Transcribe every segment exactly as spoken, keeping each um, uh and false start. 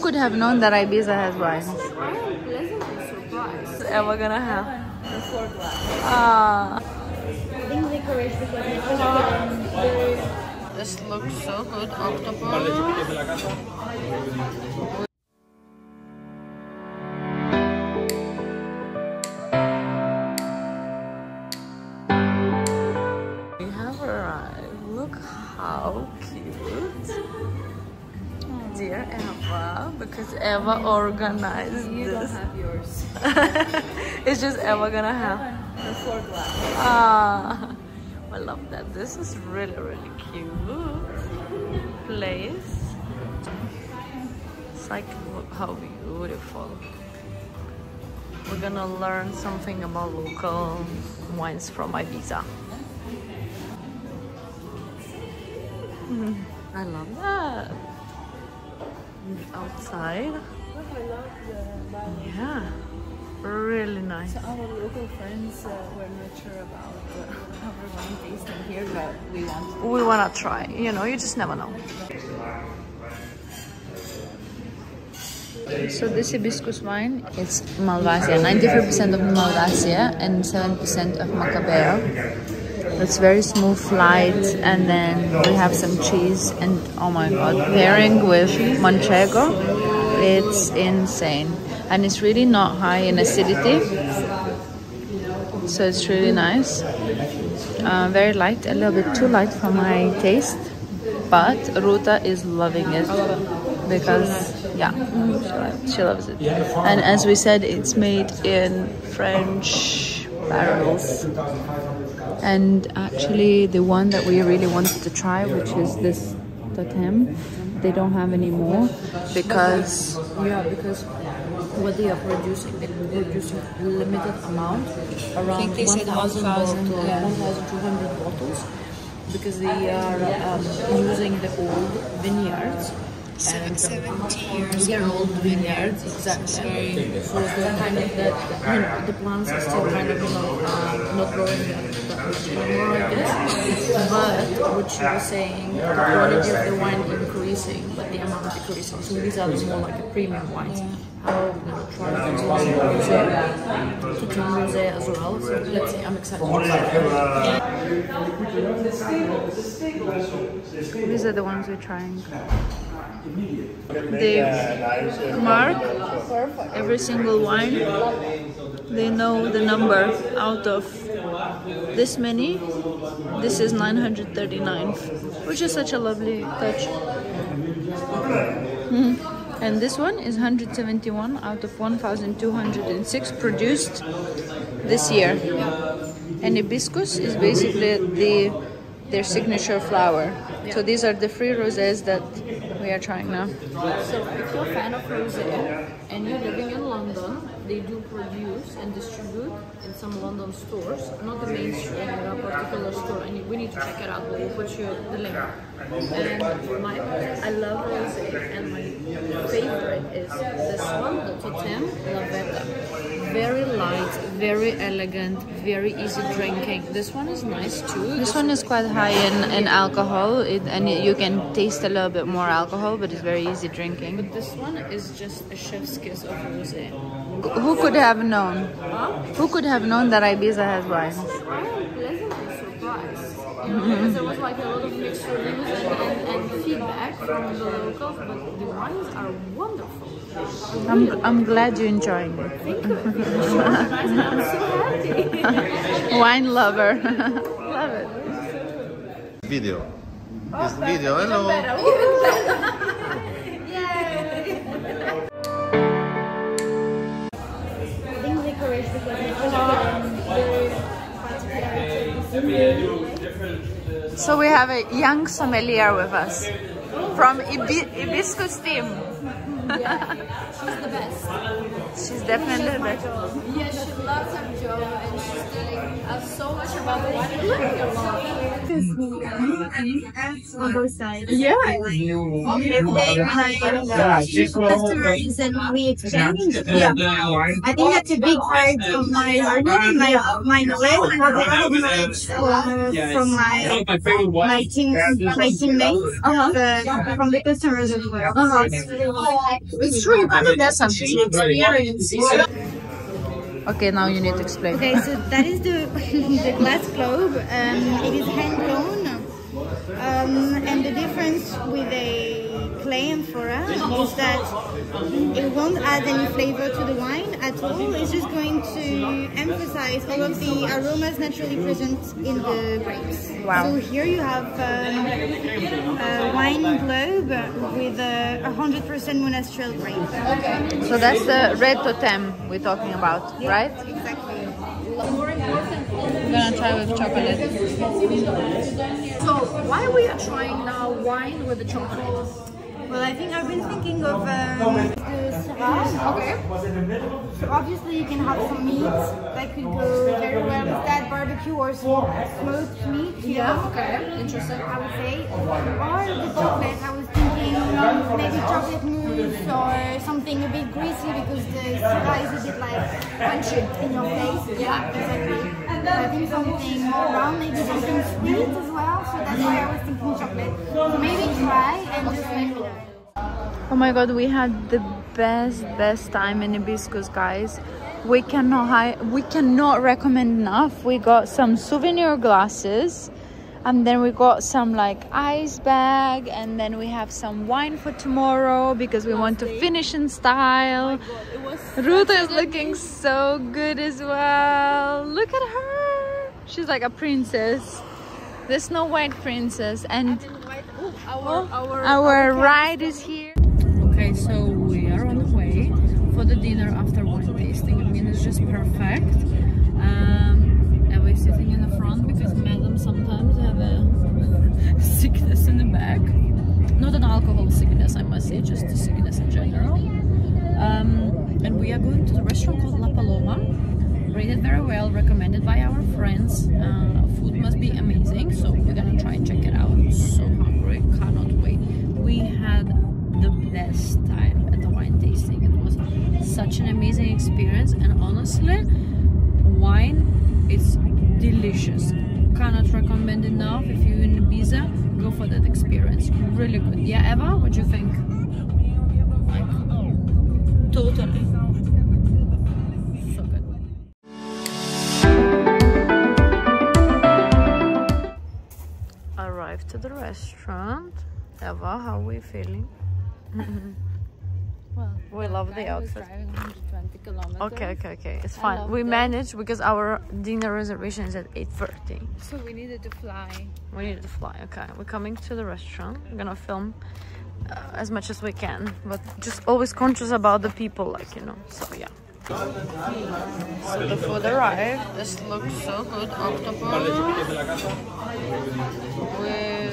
could have known that Ibiza has wine? I am pleasantly surprised. And we're gonna have four glasses. Ah. I think licorice because it's um, this looks so good. Octopus. Dear Eva, because Eva organized you this. You don't have yours. It's just Eva gonna have the four glasses. Ah, I love that. This is really, really cute place. It's like how beautiful. We're gonna learn something about local wines from Ibiza. Mm, I love that. Outside. Look, I love the balcony. Yeah, really nice. So our local friends uh, were not sure about uh, how we're going to taste in here, but we want to. We want to try. You know, you just never know. So this Ibizko wine, it's Malvasia, ninety-five percent of Malvasia and seven percent of macabeo. It's very smooth, light, and then we have some cheese and oh my god, pairing with manchego, it's insane. And it's really not high in acidity, so it's really nice. Uh, very light, a little bit too light for my taste, but Ruta is loving it because, yeah, she loves it. And as we said, it's made in French barrels. And actually the one that we really wanted to try, which is this Totem, they don't have any more because yeah because what they are producing, they are producing limited amount, around one thousand two hundred bottles, because they are um, using the old vineyards. seventy years yeah, old vineyards, exactly. So the kind of that, you know, the plants are still kind of, you know, uh, not growing that much anymore, I guess. But what you were saying, the quality of the wine increasing, but the amount decreasing. So these are the more like a premium wines. How are we going to try to do rosé, to do rosé as well? So let's see, I'm excited. These are the ones we're trying. They mark every single wine. They know the number out of this many. This is nine hundred thirty-ninth, which is such a lovely touch. Mm-hmm. And this one is one hundred seventy-one out of one thousand two hundred six produced this year. And hibiscus is basically the their signature flower. So these are the free rosés that we are trying now. So if you're a fan of rosé and you're living in London, they do produce and distribute in some London stores, not the mainstream, but a particular store, and we need to check it out, but we'll put you the link. And my, I love rosé, and my favorite is this one, the Totem Lavetta. Very light, very elegant, very easy drinking. This one is nice too. This one is quite high in, in alcohol, it, and it, you can taste a little bit more alcohol, but it's very easy drinking. But this one is just a chef's kiss of rosé. Who could have known? Huh? Who could have known that Ibiza has wine? I am pleasantly surprised. You know, because there was like a lot of mixed reviews and, and, and feedback from the locals, but the wines are wonderful. I'm, I'm glad you're enjoying it. Thank you. It was nice and I'm so happy. Wine lover. Love it. Video. Oh, it's video. Hello. Yay. So we have a young sommelier with us from Ibi Ibizko's team. Yeah, she's the best. She's definitely the best. Yeah, she loves her job and she's telling us so much about the wine. Look at your mom. On both sides. Yeah. Customers and we exchange. Yeah. I think that's a big part of my learning, my my knowledge from my my team my teammates, from the customers as well. It's true, but it does have an experience. Okay, now you need to explain. Okay, so that is the, the glass globe. Um, it is hand blown. Um, and the difference with a clay amphora is that it won't add any flavor to the wine at all. It's just going to emphasize all of the aromas naturally present in the grapes. Wow. So here you have um, a wine globe with a one hundred percent Monastrell grape. Okay. So that's the red totem we're talking about, yeah, right? Exactly. We're gonna try with chocolate. So why we are trying now wine with the chocolate? Well, I think I've been thinking of um, the Syrah. Okay. So obviously you can have some meat that could go very well with that, barbecue or smoked meat. Yeah. Know? Okay. Interesting. I would say, or the chocolate. I was thinking um, maybe chocolate mousse or something a bit greasy because the Syrah is a bit like crunchy in your face. Yeah. Exactly. I think something more round, maybe something sweet as well, so that's why I was thinking chocolate. So maybe try and just make it. Oh my god, we had the best, best time in Ibizko, guys. We cannot, hi we cannot recommend enough. We got some souvenir glasses, and then we got some like ice bag, and then we have some wine for tomorrow because we Lovely. want to finish in style. Oh my God, Ruta is looking so good as well. Look at her, she's like a princess, the Snow White princess. And white. Ooh, our, our, our, our ride is here. Okay, so we are on the way for the dinner after wine tasting. I mean, it's just perfect. Um, and we're sitting in the front because madam sometimes have a sickness in the back. Not an alcohol sickness, I must say, just a sickness in general. Um, and we are going to the restaurant called La Paloma. Rated very well, recommended by our friends. Uh, food must be amazing, so we're gonna try and check it out. I'm so hungry, cannot wait. We had the best time at the wine tasting. It was such an amazing experience, and honestly, wine is delicious. Cannot recommend enough. If you're in Ibiza, go for that experience. Really good. Yeah, Eva, what do you think? Like, totally. So good. Arrived to the restaurant. Eva, how are we feeling? Well, we love the outfit. Okay, okay, okay. It's fine. We managed because our dinner reservation is at eight thirty. So we needed to fly. We needed to fly. Okay, we're coming to the restaurant. We're gonna film uh, as much as we can, but just always conscious about the people, like, you know. So yeah. So the food arrived. This looks so good. Octopus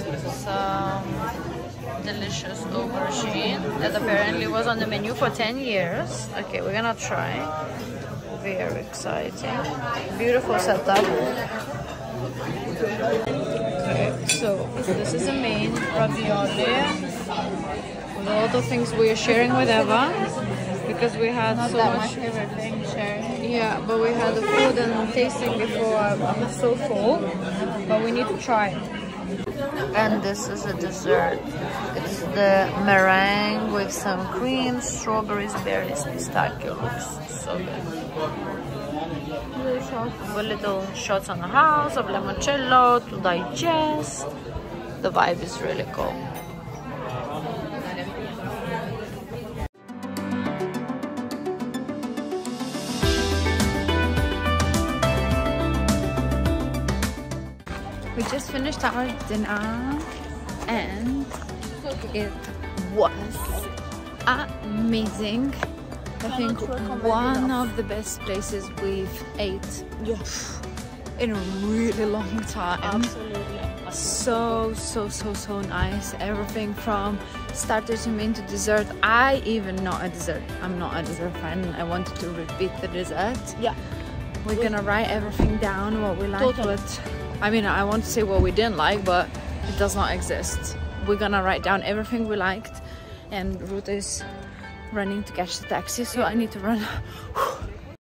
with some delicious aubergine that apparently was on the menu for ten years. Okay, we're gonna try. Very exciting. Beautiful setup. Okay, so this is the main ravioli. A lot of things we are sharing with Eva because we had Not so that much. My favorite thing sharing. Yeah, but we had the food and tasting before. I'm so full, but we need to try it. And this is a dessert. It's the meringue with some cream, strawberries, berries, pistachio. Looks so good. With little shots on the house of limoncello to digest. The vibe is really cool. We just finished our dinner and it was amazing. I think one of the best places we've ate in a really long time. Absolutely. So, so, so, so nice. Everything from starter to main to dessert. I even not a dessert. I'm not a dessert fan. I wanted to repeat the dessert. Yeah. We're gonna write everything down, what we liked, what... I mean, I want to say what we didn't like, but it does not exist. We're gonna write down everything we liked, and Ruth is running to catch the taxi, so I need to run.